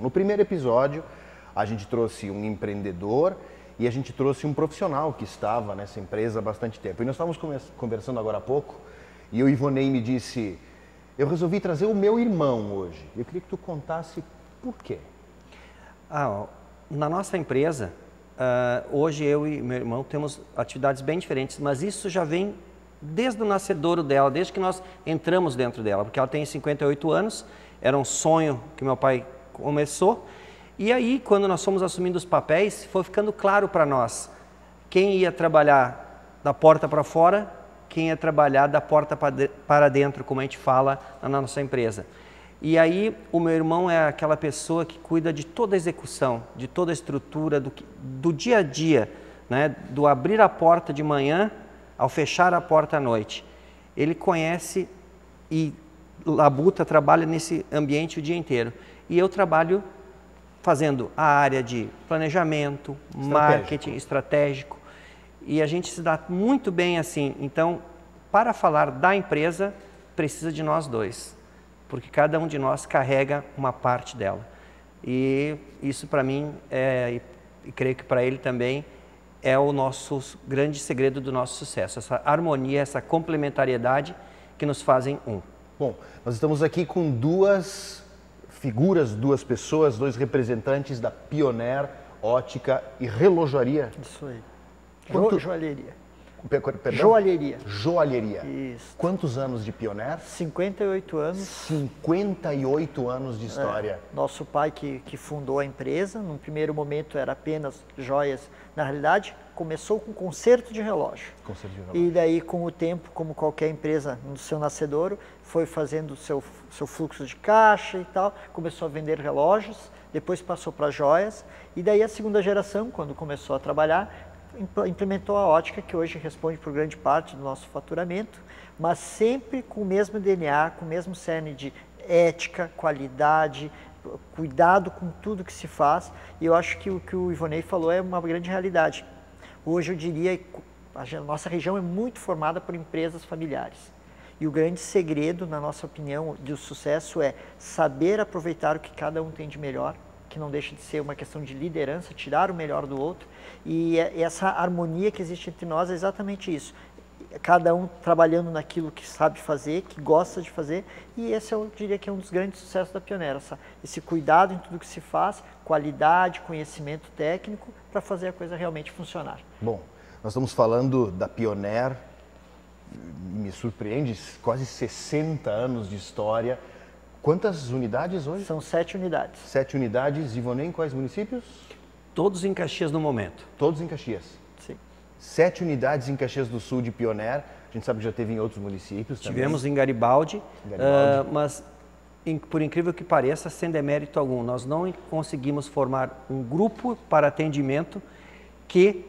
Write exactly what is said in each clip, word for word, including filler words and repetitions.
No primeiro episódio, a gente trouxe um empreendedor e a gente trouxe um profissional que estava nessa empresa há bastante tempo. E nós estávamos conversando agora há pouco e o Ivonei me disse, eu resolvi trazer o meu irmão hoje. Eu queria que tu contasse por quê. Ah, na nossa empresa, uh, hoje eu e meu irmão temos atividades bem diferentes, mas isso já vem desde o nascedouro dela, desde que nós entramos dentro dela, porque ela tem cinquenta e oito anos, era um sonho que meu pai começou. E aí, quando nós fomos assumindo os papéis, foi ficando claro para nós quem ia trabalhar da porta para fora, quem ia trabalhar da porta para dentro, como a gente fala na nossa empresa. E aí, o meu irmão é aquela pessoa que cuida de toda a execução, de toda a estrutura, do, do dia a dia, né? Do abrir a porta de manhã ao fechar a porta à noite. Ele conhece e labuta, trabalha nesse ambiente o dia inteiro. E eu trabalho fazendo a área de planejamento, estratégico. Marketing estratégico. E a gente se dá muito bem assim. Então, para falar da empresa, precisa de nós dois. Porque cada um de nós carrega uma parte dela. E isso para mim, é, e, e creio que para ele também, é o nosso grande segredo do nosso sucesso. Essa harmonia, essa complementariedade que nos fazem um. Bom, nós estamos aqui com duas... figuras, duas pessoas, dois representantes da Pioner Ótica e Relojoalheria. Isso aí. Quanto... Joalheria. Perdão? Joalheria. Joalheria. Isso. Quantos anos de Pioner? cinquenta e oito anos. cinquenta e oito anos de história. É. Nosso pai que, que fundou a empresa, num primeiro momento era apenas joias. Na realidade, começou com conserto de relógio. Conserto de relógio. E daí, com o tempo, como qualquer empresa no seu nascedouro, foi fazendo o seu, seu fluxo de caixa e tal, começou a vender relógios, depois passou para joias, e daí a segunda geração, quando começou a trabalhar, implementou a ótica, que hoje responde por grande parte do nosso faturamento, mas sempre com o mesmo D N A, com o mesmo cerne de ética, qualidade, cuidado com tudo que se faz. E eu acho que o que o Ivonei falou é uma grande realidade. Hoje eu diria que a nossa região é muito formada por empresas familiares. E o grande segredo, na nossa opinião, do sucesso é saber aproveitar o que cada um tem de melhor, que não deixa de ser uma questão de liderança, tirar o melhor do outro. E essa harmonia que existe entre nós é exatamente isso. Cada um trabalhando naquilo que sabe fazer, que gosta de fazer. E esse eu diria que é um dos grandes sucessos da Pioner. Essa, esse cuidado em tudo que se faz, qualidade, conhecimento técnico, para fazer a coisa realmente funcionar. Bom, nós estamos falando da Pioner, me surpreende, quase sessenta anos de história. Quantas unidades hoje? São sete unidades. Sete unidades, Ivonei, em quais municípios? Todos em Caxias no momento. Todos em Caxias? Sim. Sete unidades em Caxias do Sul de Pioner, a gente sabe que já teve em outros municípios também. Tivemos em Garibaldi, Garibaldi. Uh, mas in, por incrível que pareça, sem demérito algum, nós não conseguimos formar um grupo para atendimento que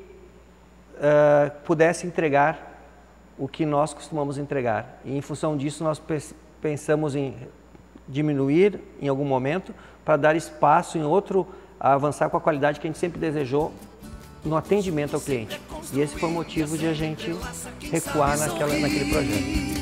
uh, pudesse entregar o que nós costumamos entregar. E em função disso, nós pe pensamos em... diminuir em algum momento para dar espaço em outro, a avançar com a qualidade que a gente sempre desejou no atendimento ao cliente. E esse foi o motivo de a gente recuar naquela, naquele projeto.